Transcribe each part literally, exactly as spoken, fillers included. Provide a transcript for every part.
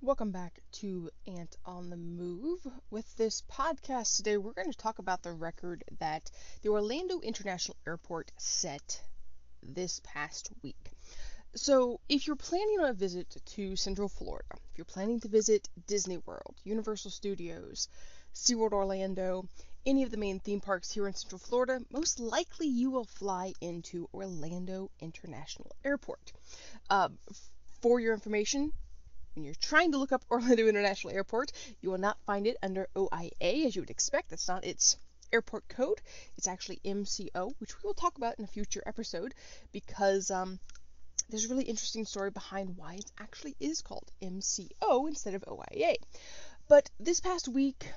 Welcome back to Ant on the Move. With this podcast today, we're going to talk about the record that the Orlando International Airport set this past week. So if you're planning on a visit to Central Florida, if you're planning to visit Disney World, Universal Studios, SeaWorld Orlando, any of the main theme parks here in Central Florida, most likely you will fly into Orlando International Airport. Uh, for your information, when you're trying to look up Orlando International Airport, you will not find it under O I A, as you would expect. That's not its airport code. It's actually M C O, which we will talk about in a future episode, because um, there's a really interesting story behind why it actually is called M C O instead of O I A. But this past week,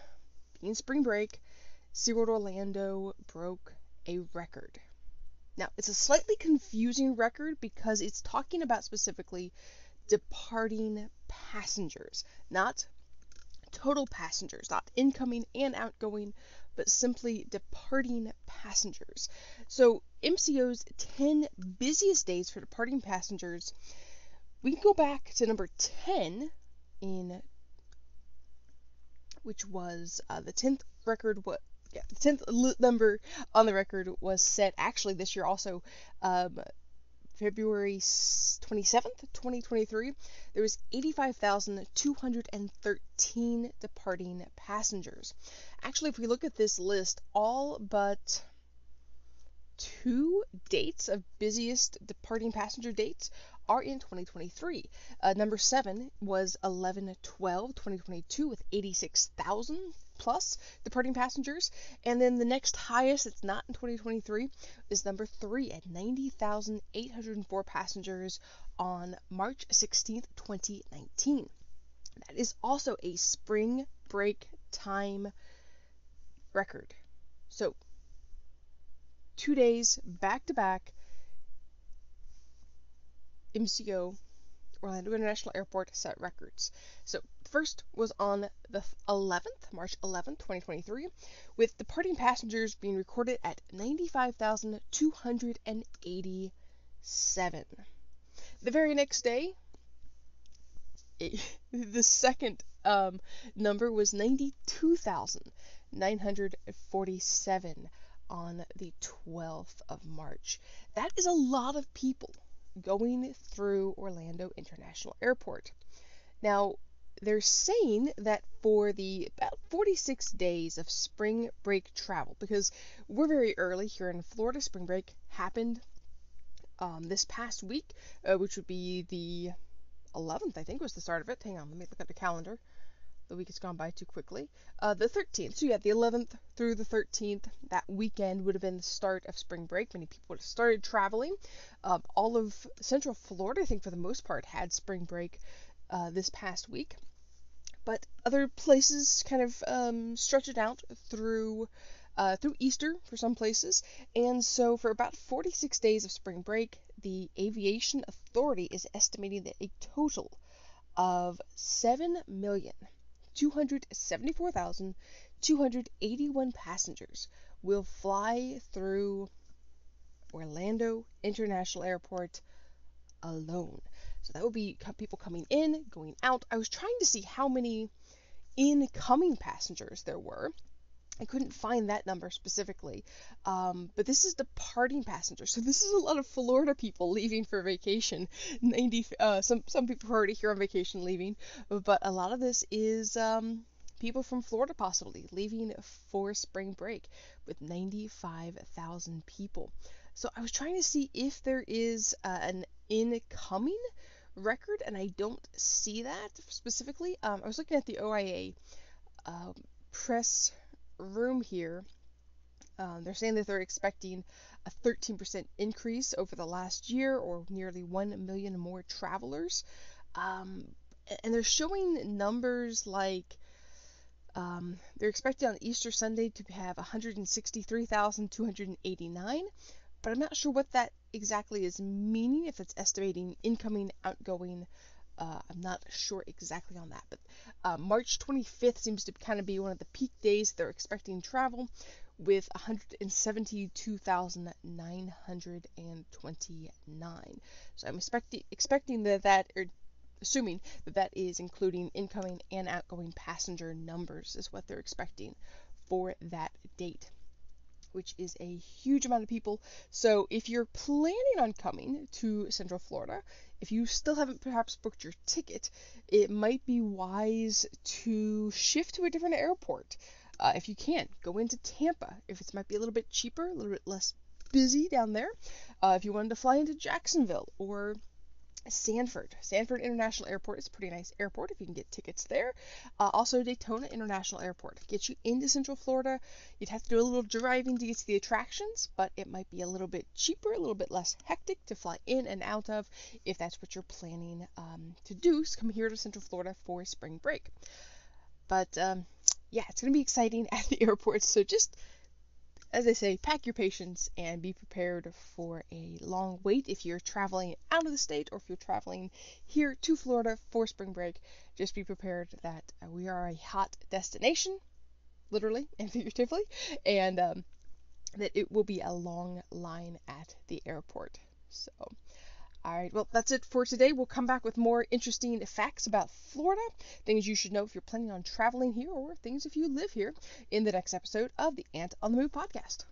being spring break, SeaWorld Orlando broke a record. Now, it's a slightly confusing record because it's talking about specifically departing passengers, not total passengers, not incoming and outgoing, but simply departing passengers. So M C O's ten busiest days for departing passengers, we can go back to number ten, in which was uh, the tenth record. What? Yeah, the tenth l- number on the record was set actually this year also. Um, February twenty-seventh, twenty twenty-three, there was eighty-five thousand two hundred thirteen departing passengers. Actually, if we look at this list, all but two dates of busiest departing passenger dates are in twenty twenty-three. Uh, number seven was eleven twelve twenty twenty-two with eighty-six thousand plus departing passengers. And then the next highest, it's not in twenty twenty-three, is number three at ninety thousand eight hundred four passengers on March sixteenth, twenty nineteen. That is also a spring break time record. So two days back to back, M C O, Orlando International Airport, set records. So first was on the eleventh, March eleventh, twenty twenty-three, with departing passengers being recorded at ninety-five thousand two hundred eighty-seven. The very next day, it, the second um, number was ninety-two thousand nine hundred forty-seven on the twelfth of March. That is a lot of people going through Orlando International Airport. Now, they're saying that for the about forty-six days of spring break travel, because we're very early here in Florida, spring break happened um, this past week, uh, which would be the eleventh, I think was the start of it. Hang on, let me look at the calendar. The week has gone by too quickly. Uh, the thirteenth, so yeah, the eleventh through the thirteenth, that weekend would have been the start of spring break. Many people would have started traveling. Um, all of Central Florida, I think for the most part, had spring break uh, this past week. But other places kind of um, stretch it out through uh, through Easter for some places. And so for about forty-six days of spring break, the Aviation Authority is estimating that a total of seven million two hundred seventy-four thousand two hundred eighty-one passengers will fly through Orlando International Airport alone. So that would be people coming in, going out. I was trying to see how many incoming passengers there were. I couldn't find that number specifically, um, but this is departing passengers. So this is a lot of Florida people leaving for vacation. Ninety, uh, some some people are already here on vacation leaving, but a lot of this is um, people from Florida possibly leaving for spring break with ninety-five thousand people. So I was trying to see if there is uh, an incoming record, and I don't see that specifically. Um, I was looking at the O I A uh, press room here. Um, they're saying that they're expecting a thirteen percent increase over the last year, or nearly one million more travelers. Um, and they're showing numbers like um, they're expecting on Easter Sunday to have one hundred sixty-three thousand two hundred eighty-nine, but I'm not sure what that exactly is meaning, if it's estimating incoming, outgoing. Uh, I'm not sure exactly on that, but uh, March twenty-fifth seems to kind of be one of the peak days they're expecting travel, with one hundred seventy-two thousand nine hundred twenty-nine. So I'm expecting expecting that that assuming that that is including incoming and outgoing passenger numbers is what they're expecting for that date, which is a huge amount of people. So if you're planning on coming to Central Florida, if you still haven't perhaps booked your ticket, it might be wise to shift to a different airport. Uh, if you can, go into Tampa. If it might be a little bit cheaper, a little bit less busy down there. Uh, if you wanted to fly into Jacksonville or Sanford. Sanford International Airport is a pretty nice airport if you can get tickets there. Uh, also, Daytona International Airport gets you into Central Florida. You'd have to do a little driving to get to the attractions, but it might be a little bit cheaper, a little bit less hectic to fly in and out of if that's what you're planning um, to do. So come here to Central Florida for spring break. But um, yeah, it's going to be exciting at the airport. So just, as I say, pack your patience and be prepared for a long wait if you're traveling out of the state or if you're traveling here to Florida for spring break. Just be prepared that we are a hot destination, literally and figuratively, and um, that it will be a long line at the airport. So, all right, well, that's it for today. We'll come back with more interesting facts about Florida, things you should know if you're planning on traveling here, or things if you live here, in the next episode of the Ant on the Move podcast.